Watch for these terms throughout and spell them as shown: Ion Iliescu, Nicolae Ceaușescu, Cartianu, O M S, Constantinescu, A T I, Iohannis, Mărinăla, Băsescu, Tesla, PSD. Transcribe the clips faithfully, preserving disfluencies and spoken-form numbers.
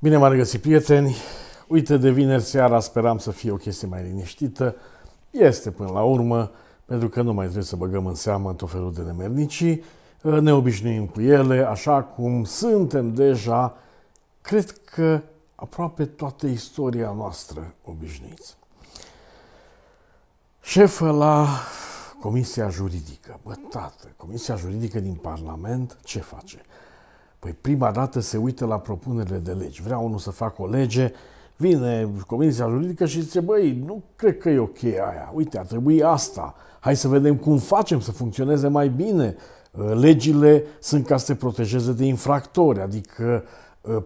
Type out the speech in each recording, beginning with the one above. Bine m-am regăsit, prieteni! Uite, de vineri seara speram să fie o chestie mai liniștită. Este până la urmă, pentru că nu mai trebuie să băgăm în seamă tot felul de nemernicii. Ne obișnuim cu ele, așa cum suntem deja, cred că aproape toată istoria noastră obișnuiți. Șefă la Comisia Juridică, bă, tată, Comisia Juridică din Parlament ce face? Păi prima dată se uită la propunerile de legi. Vrea unul să facă o lege, vine Comisia Juridică și zice, băi, nu cred că e ok aia, uite, ar trebui asta, hai să vedem cum facem să funcționeze mai bine. Legile sunt ca să se protejeze de infractori, adică,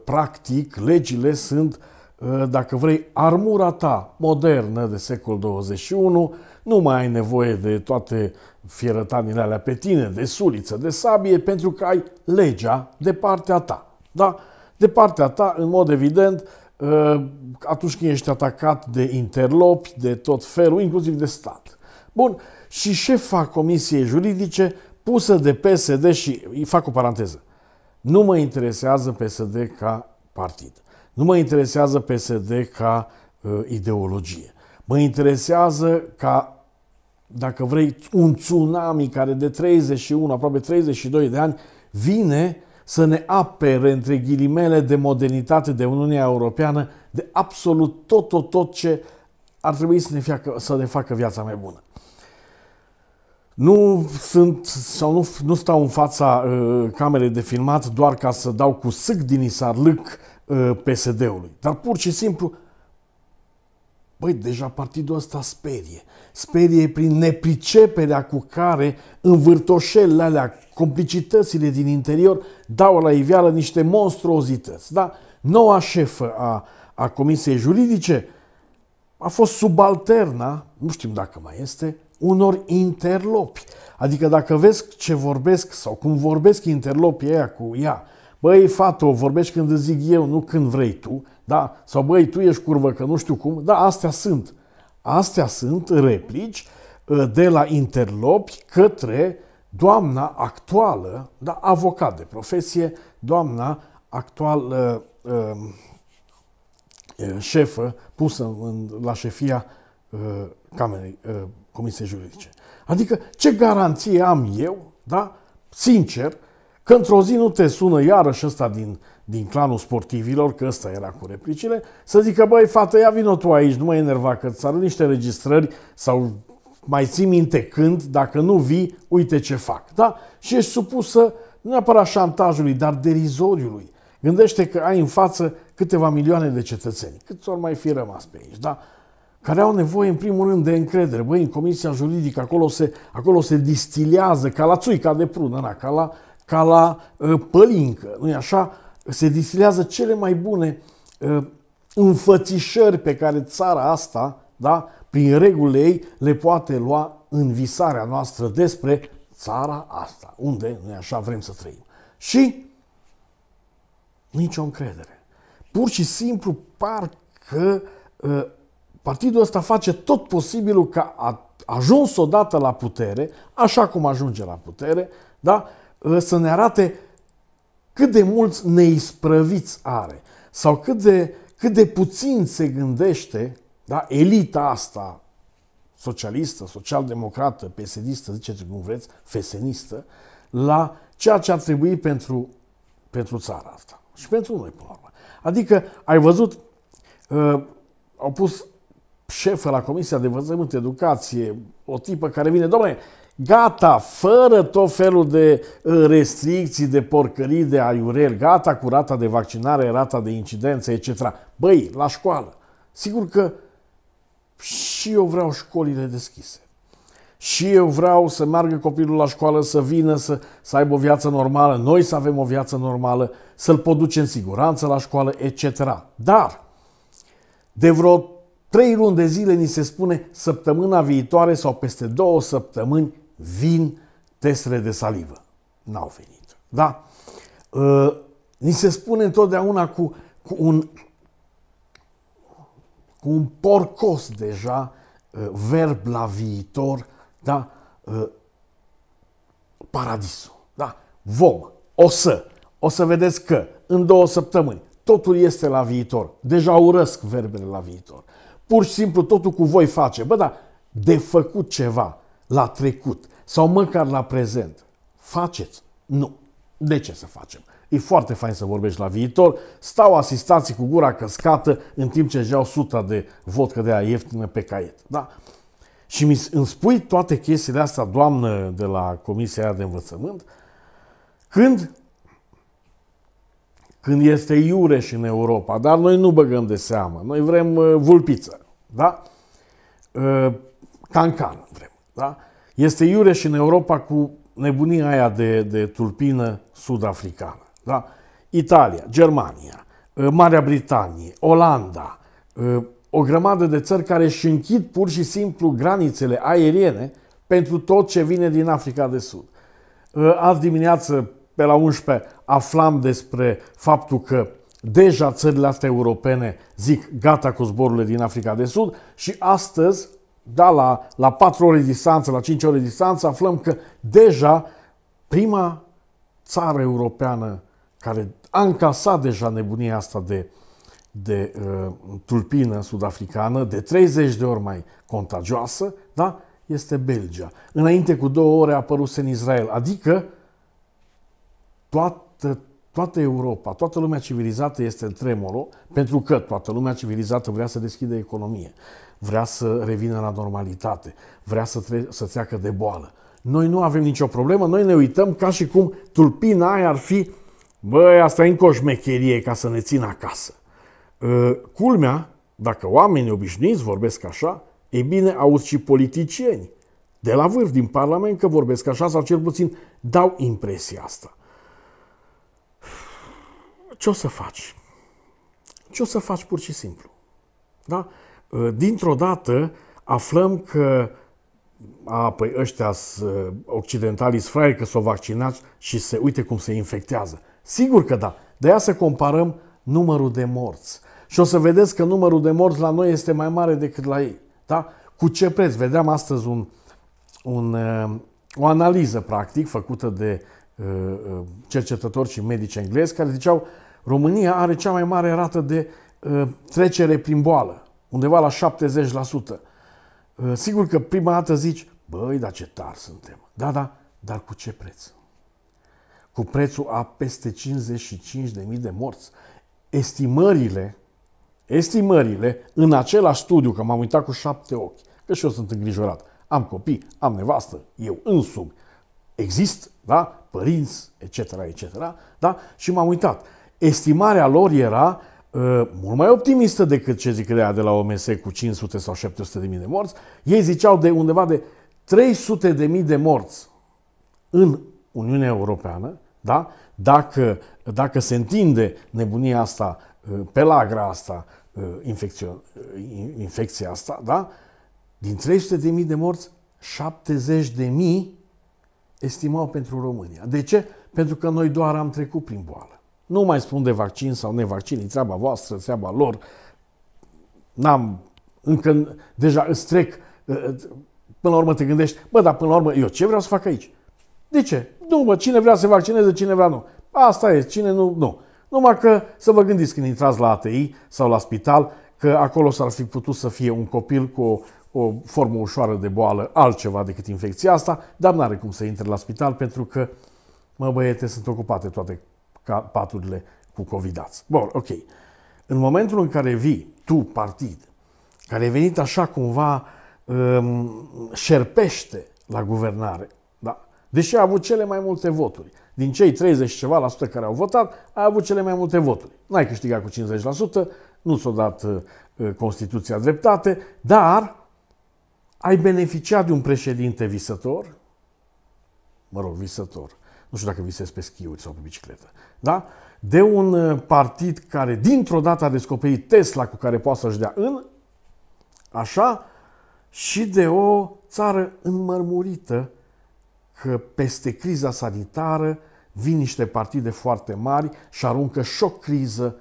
practic, legile sunt, dacă vrei, armura ta modernă de secol douăzeci și unu, nu mai ai nevoie de toate fierătanile alea pe tine, de suliță, de sabie, pentru că ai legea de partea ta. Da? De partea ta, în mod evident, atunci când ești atacat de interlopi, de tot felul, inclusiv de stat. Bun, și șefa Comisiei Juridice, pusă de P S D și, fac o paranteză, nu mă interesează P S D ca partid. Nu mă interesează P S D ca uh, ideologie. Mă interesează ca, dacă vrei, un tsunami care de treizeci și unu, aproape treizeci și doi de ani vine să ne apere, între ghilimele, de modernitate, de Uniunea Europeană, de absolut tot, tot, tot ce ar trebui să ne facă, să ne facă viața mai bună. Nu sunt sau nu, nu stau în fața uh, camerei de filmat doar ca să dau cu sâc din isarlâc uh, P S D-ului, dar pur și simplu, băi, deja partidul ăsta sperie. Sperie prin nepriceperea cu care învârtoșelele alea, complicitățile din interior, dau la iveală niște monstruozități. Da? Noua șefă a, a Comisiei Juridice a fost subalterna, nu știm dacă mai este, unor interlopi. Adică dacă vezi ce vorbesc sau cum vorbesc interlopii ăia cu ea, băi, fato, vorbești când îți zic eu, nu când vrei tu, da? Sau băi, tu ești curvă că nu știu cum, da, astea sunt. Astea sunt replici de la interlopi către doamna actuală, da, avocat de profesie, doamna actuală șefă pusă la șefia Camerei Comisiei Juridice. Adică ce garanție am eu, da, sincer, că într-o zi nu te sună iarăși ăsta din, din clanul sportivilor, că ăsta era cu replicile, să zică, băi, fată, ia vină tu aici, nu mă enerva că ți-arăt niște registrări sau mai ții minte când, dacă nu vii, uite ce fac. Da? Și ești supusă nu neapărat șantajului, dar derizoriului. Gândește că ai în față câteva milioane de cetățeni, câți ori mai fi rămas pe aici, da? Care au nevoie, în primul rând, de încredere. Băi, în Comisia Juridică, acolo se, acolo se distilează, ca la țuica de prună, na, ca la, ca la uh, pălincă, nu-i așa? Se distilează cele mai bune uh, înfățișări pe care țara asta, da, prin regulile ei, le poate lua în visarea noastră despre țara asta, unde, nu-i așa, vrem să trăim. Și nicio încredere. Pur și simplu, parcă uh, partidul ăsta face tot posibilul ca a ajuns odată la putere, așa cum ajunge la putere, da? Să ne arate cât de mulți neisprăviți are sau cât de, cât de puțin se gândește, da? Elita asta socialistă, social-democrată, P S D-istă, ziceți cum vreți, fesenistă, la ceea ce ar trebui pentru, pentru țara asta și pentru noi, până la urmă. Adică, ai văzut, uh, au pus șefă la Comisia de Învățământ, Educație, o tipă care vine, dom'le, gata, fără tot felul de restricții, de porcării, de aiureli, gata cu rata de vaccinare, rata de incidență, et cetera. Băi, la școală, sigur că și eu vreau școlile deschise. Și eu vreau să meargă copilul la școală, să vină, să, să aibă o viață normală, noi să avem o viață normală, să-l pot duce în siguranță la școală, et cetera. Dar, de vreo Trei luni de zile ni se spune săptămâna viitoare sau peste două săptămâni vin testele de salivă. N-au venit. Da? Uh, ni se spune întotdeauna cu, cu, un, cu un porcos deja uh, verb la viitor, da? Uh, paradisul. Da? Vom. O să. O să vedeți că în două săptămâni. Totul este la viitor. Deja urăsc verbele la viitor. Pur și simplu totul cu voi face. Bă, dar de făcut ceva la trecut sau măcar la prezent, faceți? Nu. De ce să facem? E foarte fain să vorbești la viitor. Stau asistații cu gura căscată în timp ce își iau suta de vodcă de aia ieftină pe caiet. Da? Și mi îmi spui toate chestiile astea, doamnă de la Comisia aia de Învățământ, când Când este iureș în Europa, dar noi nu băgăm de seamă. Noi vrem uh, vulpiță, da? Uh, cancan vrem, da? Este iureș în Europa cu nebunia aia de, de tulpină sud-africană, da? Italia, Germania, uh, Marea Britanie, Olanda, uh, o grămadă de țări care își închid pur și simplu granițele aeriene pentru tot ce vine din Africa de Sud. Uh, azi dimineață, pe la unsprezece, aflam despre faptul că deja țările astea europene zic gata cu zborurile din Africa de Sud și astăzi, da, la, la patru ore distanță, la cinci ore distanță, aflăm că deja prima țară europeană care a încasat deja nebunia asta de, de uh, tulpină sud-africană, de treizeci de ori mai contagioasă, da, este Belgia. Înainte cu două ore a apărut în Israel, adică Toată, toată Europa, toată lumea civilizată este în tremură, pentru că toată lumea civilizată vrea să deschidă economie, vrea să revină la normalitate, vrea să, tre să treacă de boală. Noi nu avem nicio problemă, noi ne uităm ca și cum tulpina aia ar fi, băi, asta e încă o șmecherie ca să ne țină acasă. Uh, culmea, dacă oamenii obișnuiți vorbesc așa, e bine, auzi și politicieni de la vârf din Parlament că vorbesc așa, sau cel puțin dau impresia asta. Ce o să faci? Ce o să faci pur și simplu? Da? Dintr-o dată aflăm că a, păi ăștia occidentalii sunt fraieri că s-o vaccinați și se uite cum se infectează. Sigur că da. De aia să comparăm numărul de morți. Și o să vedeți că numărul de morți la noi este mai mare decât la ei. Da? Cu ce preț? Vedeam astăzi un, un, o analiză practic făcută de cercetători și medici englezi care ziceau România are cea mai mare rată de uh, trecere prin boală, undeva la șaptezeci la sută. Uh, sigur că prima dată zici, băi, dar ce tari suntem. Da, da, dar cu ce preț? Cu prețul a peste cincizeci și cinci de mii de morți. Estimările, estimările în același studiu, că m-am uitat cu șapte ochi, că și eu sunt îngrijorat, am copii, am nevastă, eu însumi, există, da? Părinți, et cetera, et cetera, da? Și m-am uitat. Estimarea lor era uh, mult mai optimistă decât ce zic de la O M S cu cinci sute sau șapte sute de mii de morți. Ei ziceau de undeva de trei sute de mii de morți în Uniunea Europeană, da? Dacă, dacă se întinde nebunia asta, uh, pelagra asta, uh, infecția, uh, infecția asta, da? Din trei sute de mii de morți, șaptezeci de mii estimau pentru România. De ce? Pentru că noi doar am trecut prin boală. Nu mai spun de vaccin sau nevaccin, e treaba voastră, treaba lor. N-am, încă, deja îți trec, până la urmă te gândești, bă, dar până la urmă, eu ce vreau să fac aici? De ce? Nu, mă, cine vrea să vaccineze, cine vrea nu. Asta e, cine nu, nu. Numai că să vă gândiți când intrați la A T I sau la spital, că acolo s-ar fi putut să fie un copil cu o o formă ușoară de boală, altceva decât infecția asta, dar n-are cum să intre la spital pentru că, mă băiete, sunt ocupate toate paturile cu covidați. Bun, ok. În momentul în care vii, tu, partid, care ai venit așa cumva um, șerpește la guvernare, da? Deși a avut cele mai multe voturi, din cei treizeci și ceva la sută care au votat, a avut cele mai multe voturi. N-ai câștigat cu cincizeci la sută, nu ți-o dat uh, Constituția dreptate, dar ai beneficiat de un președinte visător? Mă rog, visător. Nu știu dacă visezi pe schiuri sau pe bicicletă. Da? De un partid care dintr-o dată a descoperit Tesla cu care poate să-și dea în, așa, și de o țară înmărmurită că peste criza sanitară vin niște partide foarte mari și aruncă și o criză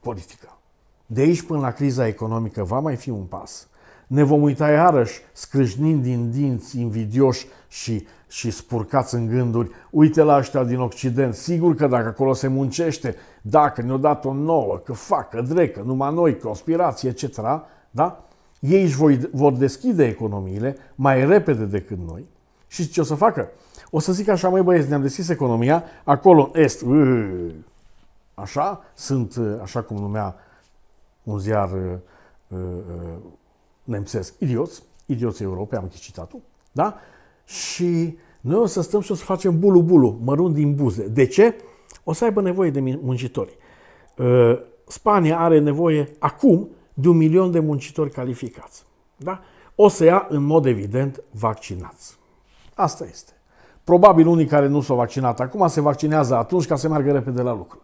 politică. De aici până la criza economică va mai fi un pas. Ne vom uita iarăși, scrâșnind din dinți, invidioși și, și spurcați în gânduri. Uite la ăștia din Occident, sigur că dacă acolo se muncește, dacă ne-o dat o nouă, că fac, că drecă, numai noi, conspirație, et cetera, da? Ei își vor deschide economiile mai repede decât noi. Și ce o să facă? O să zic așa, măi băieți, ne-am deschis economia, acolo în Est, așa, sunt, așa cum numea un ziar nemțesc, idioți, idioți europeni, am citat-o, da? Și noi o să stăm și o să facem bulu-bulu, mărunt din buze. De ce? O să aibă nevoie de muncitori. Spania are nevoie acum de un milion de muncitori calificați. Da? O să ia, în mod evident, vaccinați. Asta este. Probabil unii care nu s-au vaccinat acum se vaccinează atunci ca să meargă repede la lucru.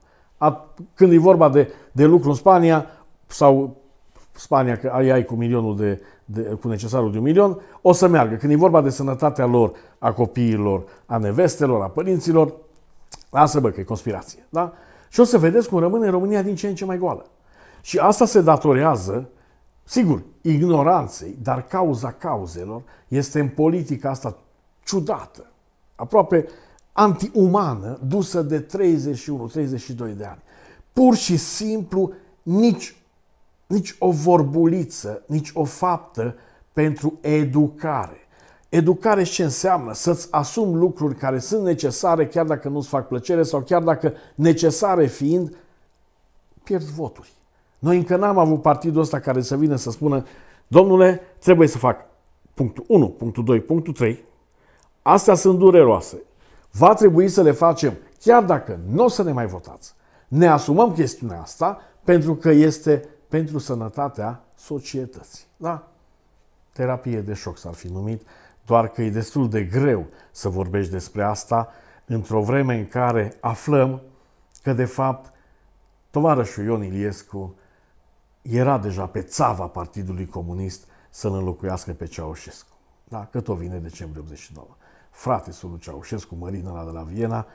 Când e vorba de, de lucru în Spania, sau Spania, că ai, ai cu, milionul de, de, cu necesarul de un milion, o să meargă. Când e vorba de sănătatea lor, a copiilor, a nevestelor, a părinților, lasă bă că e conspirație. Da? Și o să vedeți cum rămâne România din ce în ce mai goală. Și asta se datorează, sigur, ignoranței, dar cauza cauzelor este în politica asta ciudată, aproape antiumană, dusă de treizeci și unu treizeci și doi de ani. Pur și simplu nici, nici o vorbuliță, nici o faptă pentru educare. Educare ce înseamnă? Să-ți asumi lucruri care sunt necesare chiar dacă nu-ți fac plăcere sau chiar dacă necesare fiind, pierzi voturi. Noi încă n-am avut partidul ăsta care să vină să spună, domnule, trebuie să fac punctul unu, punctul doi, punctul trei. Astea sunt dureroase. Va trebui să le facem chiar dacă nu o să ne mai votați. Ne asumăm chestiunea asta pentru că este pentru sănătatea societății. Da? Terapie de șoc s-ar fi numit, doar că e destul de greu să vorbești despre asta într-o vreme în care aflăm că, de fapt, tovarășul Ion Iliescu era deja pe țava Partidului Comunist să-l înlocuiască pe Ceaușescu. Da? Că tot vine decembrie optzeci și nouă. Frate, lui Ceaușescu, Mărinăla de la Viena,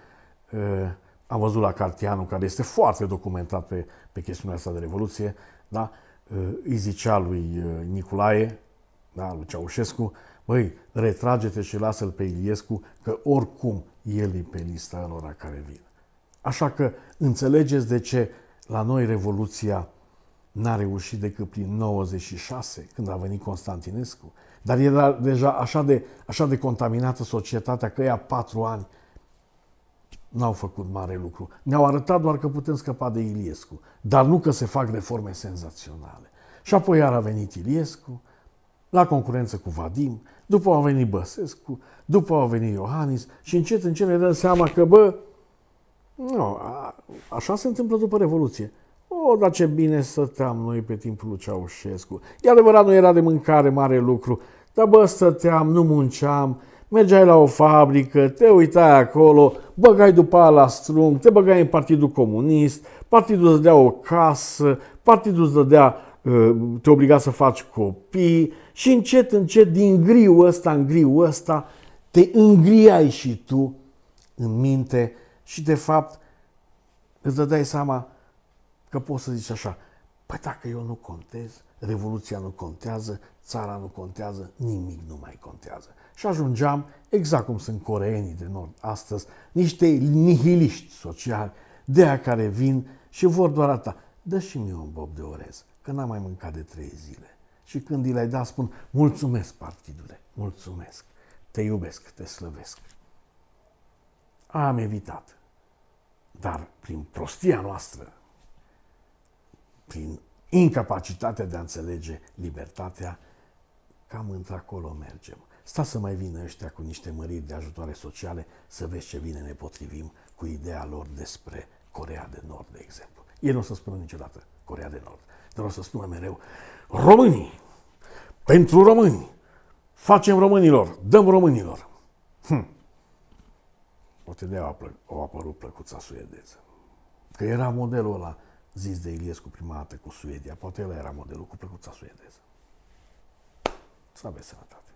am văzut la Cartianu, care este foarte documentat pe, pe chestiunea asta de Revoluție, da? Îi zicea lui Nicolae, da, lui Ceaușescu, băi, retrage-te și lasă-l pe Iliescu, că oricum el e pe lista alora care vin. Așa că înțelegeți de ce la noi Revoluția n-a reușit decât prin nouăzeci și șase, când a venit Constantinescu. Dar era deja așa de, așa de contaminată societatea că ea patru ani n-au făcut mare lucru. Ne-au arătat doar că putem scăpa de Iliescu, dar nu că se fac reforme senzaționale. Și apoi iar a venit Iliescu, la concurență cu Vadim, după a venit Băsescu, după a venit Iohannis și încet, încet ne dăm seama că, bă, nu, a, așa se întâmplă după Revoluție. O, dar ce bine stăteam noi pe timpul lui Ceaușescu. E adevărat, nu era de mâncare mare lucru, dar bă, stăteam, nu munceam, mergeai la o fabrică, te uitai acolo, băgai după aia la strung, te băgai în Partidul Comunist, partidul îți dădea o casă, partidul îți dădea, te obliga să faci copii și încet, încet, din griu ăsta în griu ăsta, te îngriai și tu în minte și, de fapt, îți dădeai seama că poți să zici așa, păi dacă eu nu contez, Revoluția nu contează, țara nu contează, nimic nu mai contează. Și ajungeam, exact cum sunt coreenii de nord astăzi, niște nihiliști sociali, de aia care vin și vor doar atâta. Dă și mie un bob de orez, că n-am mai mâncat de trei zile. Și când îi le-ai dat, spun, mulțumesc, partidule, mulțumesc, te iubesc, te slăvesc. Am evitat. Dar prin prostia noastră, prin incapacitatea de a înțelege libertatea, cam într-acolo mergem. Sta să mai vină ăștia cu niște măriri de ajutoare sociale să vezi ce bine ne potrivim cu ideea lor despre Coreea de Nord, de exemplu. Ei nu o să spună niciodată Coreea de Nord, dar o să spună mereu românii, pentru români, facem românilor, dăm românilor. Hm. O te-a apărut plăcuța suedeză, că era modelul ăla zis de Iliescu prima dată cu Suedia. Poate el era modelul cu plăcuța suedeză. Să aveți sănătate.